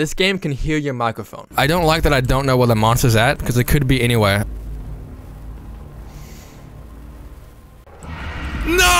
This game can hear your microphone. I don't like that I don't know where the monster's at, because it could be anywhere. No!